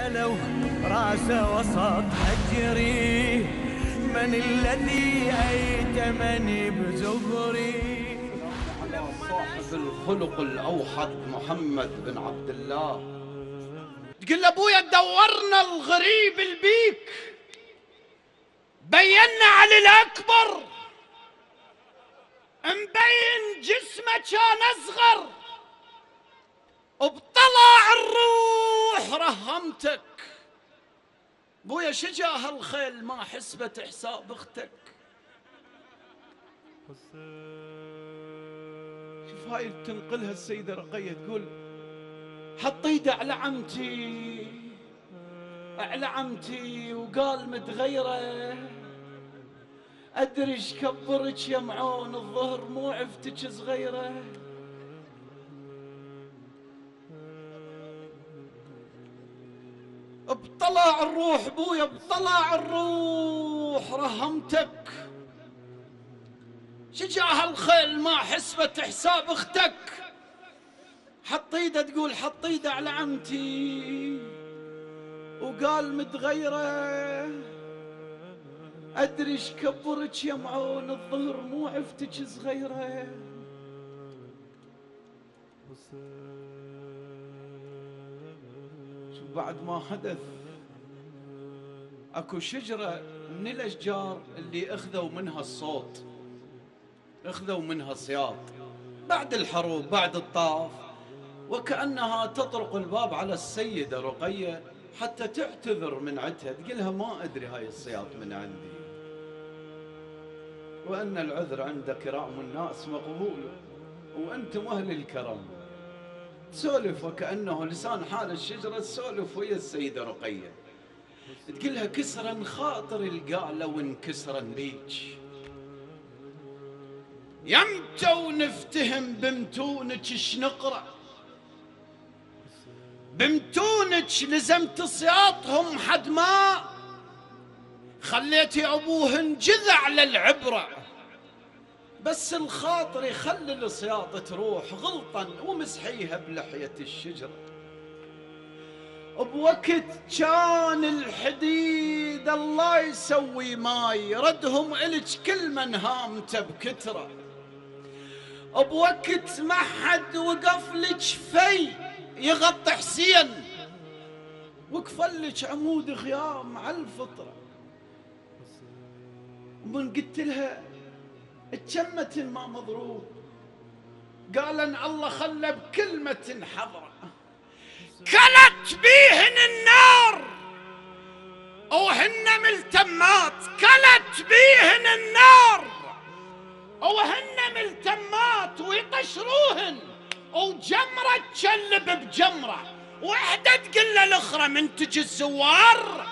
سألوا راسه وسط حجري من الذي أيتمني بزهري. صاحب الخلق الأوحد محمد بن عبد الله تقول أبويا دورنا الغريب البيك، بينا علي الأكبر مبين جسمه كان أصغر وبطلع الروح رهمتك. أبويا شجاه الخيل ما حسبت حساب أختك. هاي تنقلها السيدة رقية تقول حطيت على عمتي وقال متغيرة، أدري ايش كبرك يا معون الظهر مو عفتك صغيرة. بطلع الروح بويا بطلع الروح رهمتك، شجاه الخيل ما حسبت حساب اختك. حطيده تقول حطيده على عمتي وقال متغيره، ادري ايش كبرك يا معون الظهر مو عفتك صغيره. شوف بعد ما حدث اكو شجره من الاشجار اللي اخذوا منها الصوت، اخذوا منها صياط بعد الحروب بعد الطاف، وكأنها تطرق الباب على السيدة رقية حتى تعتذر من عتها، تقلها ما أدري هاي الصياط من عندي، وأن العذر عند كرام الناس مقبول وأنتم أهل الكرم. تسولف وكأنه لسان حال الشجرة تسولف ويا السيدة رقية، تقلها كسرا خاطر القالة وانكسرا بيج، يمتى ونفتهم بمتونك اش نقرا، بمتونك لزمت صياطهم حد ما خليتي ابوهن جذع للعبره، بس الخاطر يخلي الصياط تروح غلطا ومسحيها بلحيه الشجره. بوقت كان الحديد الله يسوي ماي ردهم الك كل من هامته بكتره، بوقت ما حد وقف لك في يغطي حسين وقفلك عمود خيام على الفطره. من قلت لها تشمت ما مضروب قال ان الله خلى بكلمه حضره، كلت بيهن النار وهن ملتمات، كلت بيهن النار وهن ملتمات ويقشروهن وجمره تشلب بجمره، وحده تقول الاخرى منتج الزوار،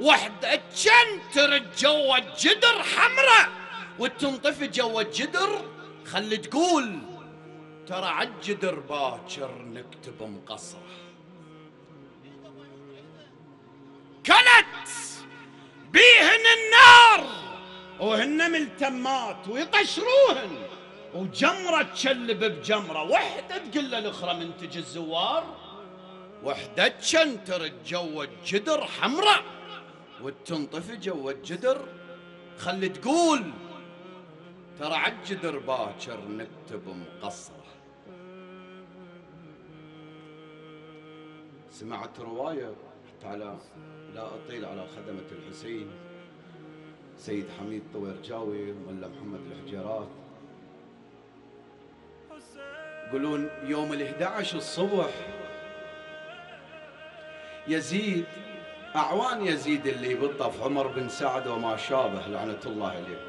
وحده تشن ترد جوا الجدر حمراء وتنطفي جوا الجدر، خلي تقول ترى عالجدر باكر نكتب مقصره. كلت بيهن النار وهن ملتمات ويطشروهن وجمره تشلب بجمره، وحده تقول الاخرى منتج الزوار، وحده تشنتر جوا الجدر حمراء وتنطفي جوا الجدر، خلي تقول ترى عالجدر باكر نكتب مقصره. سمعت روايه تعالى لا أطيل على خدمة الحسين، سيد حميد طويرجاوي ولا محمد الحجيرات يقولون يوم ال11 الصبح يزيد أعوان يزيد اللي بالطف عمر بن سعد وما شابه لعنة الله عليه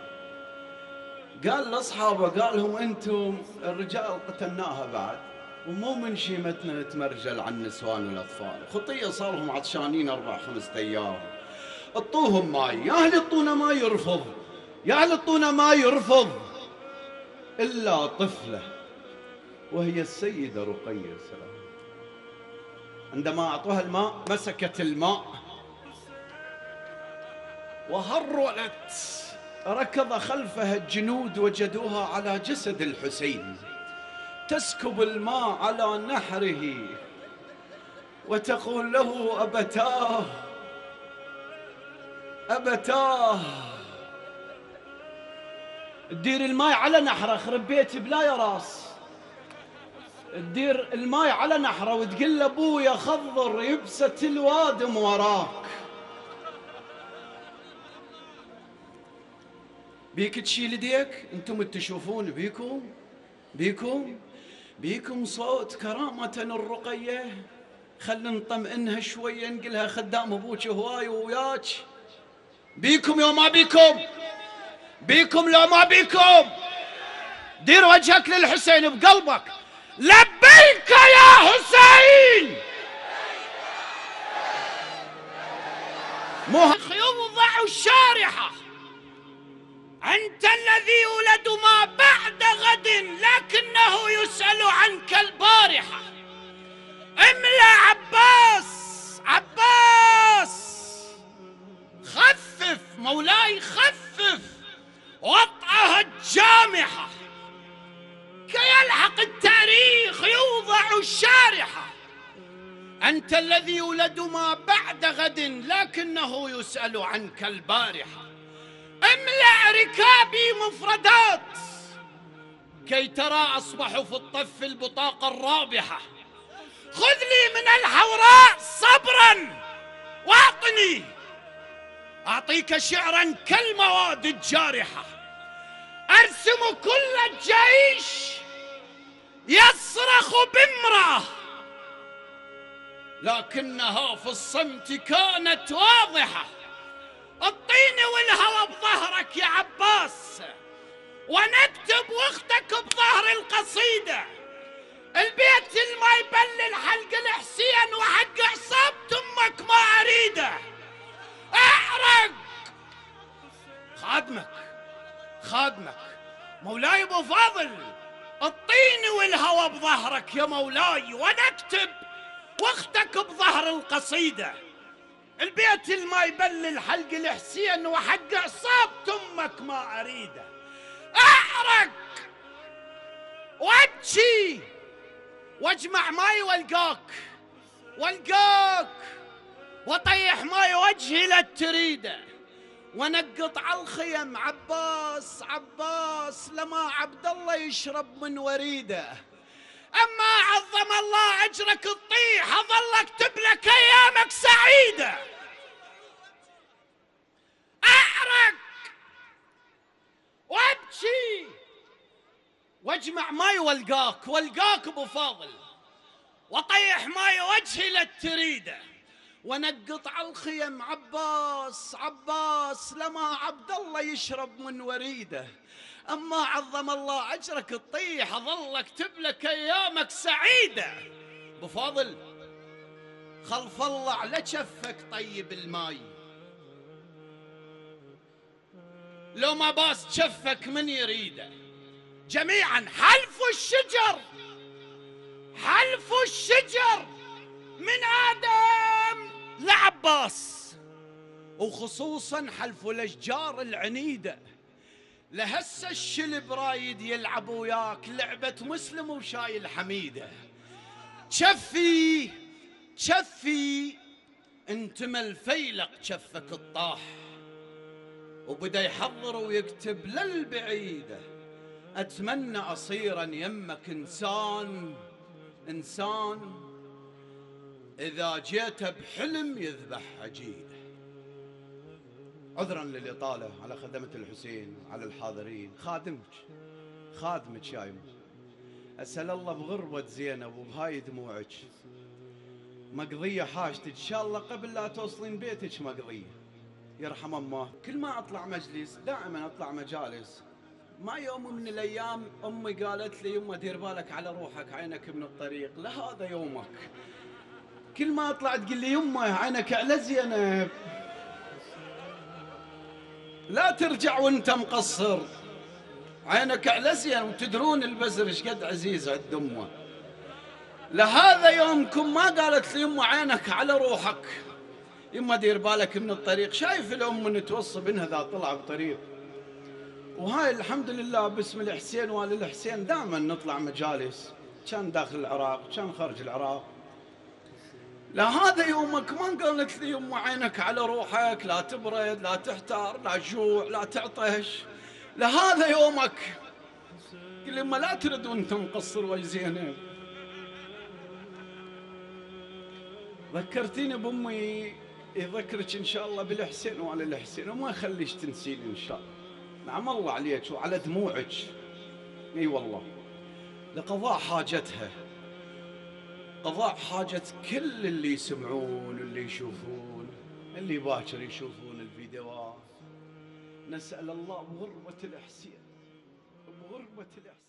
قال لأصحابه قال لهم أنتم الرجال قتلناها بعد ومو من شيمتنا نتمرجل عن النسوان والاطفال، خطيه صار لهم عطشانين 4-5 ايام. اعطوهم ماي، يا اهل الطونه ما يرفض، الا طفله وهي السيده رقيه سلام. عندما اعطوها الماء مسكت الماء وهرولت، ركض خلفها الجنود وجدوها على جسد الحسين تسكب الماء على نحره، وتقول له: أبتاه أبتاه، تدير الماي على نحره، خرب بيتي بلا يا راس. تدير الماي على نحره وتقول له: ابويا خضر يبسة الوادم وراك. بيك تشيل يديك، انتم تشوفون بيكم بيكم بيكم صوت كرامة الرقية. خلنا نطمئنها شوية، نقلها خدام ابوك هواي وياك. بيكم يا ما بيكم، بيكم لو ما بيكم. دير وجهك للحسين بقلبك: لبيك يا حسين. مو خيوم ضعوا الشارحة. أنت الذي يولد ما بعد غد لكنه يسأل عنك البارحة. املأ عباس عباس، خفف مولاي خفف وطأها الجامحة كي يلحق التاريخ يوضع الشارحة. أنت الذي يولد ما بعد غد لكنه يسأل عنك البارحة. املأ ركابي مفردات كي ترى أصبح في الطف البطاقة الرابحة. خذ لي من الحوراء صبرا واعطني، أعطيك شعرا كالمواد الجارحة. أرسم كل الجيش يصرخ بامرأة لكنها في الصمت كانت واضحة. الطين والهوى بظهرك يا عباس، ونكتب واختك بظهر القصيدة. البيت الما يبلل حلق الحسين وحق عصابة أمك ما أريده. أحرق خادمك خادمك مولاي أبو فاضل، الطين والهوى بظهرك يا مولاي، ونكتب واختك بظهر القصيدة. البيت الما يبلل حلق الحسين وحق عصابة أمك ما أريده. أحرق وابكي واجمع ماي والقاك والقاك، وطيح ماي وجهي لا تريده. ونقط على الخيم عباس عباس لما عبد الله يشرب من وريده. اما عظم الله اجرك تطيح، اظل اكتب لك ايامك سعيده. احرق وابكي واجمع ماي والقاك والقاك ابو فاضل، وطيح ماي وجهي لا تريده. ونقط على الخيم عباس عباس لما عبد الله يشرب من وريده. اما عظم الله اجرك تطيح، اظل اكتب لك ايامك سعيده. ابو فاضل خلف الله على شفك طيب الماي، لو ما باس شفك من يريده. جميعا حلف الشجر حلف الشجر من ادم لعباس، وخصوصا حلف الاشجار العنيده. لهسه الشلب رايد يلعب وياك لعبه مسلم وشايل حميده. شفي شفي انتمى الفيلق شفك الطاح، وبدا يحضر ويكتب للبعيده. اتمنى اصيرا يمك انسان انسان، إذا جيت بحلم يذبح عجينة. عذرا للإطالة على خدمة الحسين على الحاضرين. خادمك شايم، أسأل الله بغربة زينب وبهاي دموعك مقضية حاجتك، إن شاء الله قبل لا توصلين بيتك مقضية. يرحم أمه. كل ما أطلع مجلس دائما أطلع مجالس، ما يوم من الأيام أمي قالت لي: يما دير بالك على روحك عينك من الطريق، لا هذا يومك. كل ما اطلع تقول لي: يمه عينك على زينب، لا ترجع وانت مقصر، عينك على زينب. وتدرون البزر ايش قد عزيز عند امه. لهذا يومكم ما قالت لي: يمه عينك على روحك، يمه دير بالك من الطريق. شايف الام من توصب انها ذا طلع بطريق. وهاي الحمد لله باسم الحسين وال الحسين دائما نطلع مجالس، كان داخل العراق كان خارج العراق. لا هذا يومك ما قالت لي أم عينك على روحك، لا تبرد، لا تحتار، لا تجوع، لا تعطش، لا هذا يومك. قل لي ما لا ترد وانت مقصر وجه زينب. ذكرتيني بأمي، يذكرك إن شاء الله بالحسين وعلى الحسين وما يخليش تنسيني إن شاء الله. نعم الله عليك وعلى دموعك. اي والله لقضاء حاجتها، قضاء حاجة كل اللي يسمعون واللي يشوفون، اللي باكر يشوفون الفيديوهات. نسأل الله بغربة الحسين، بغربة الحسين.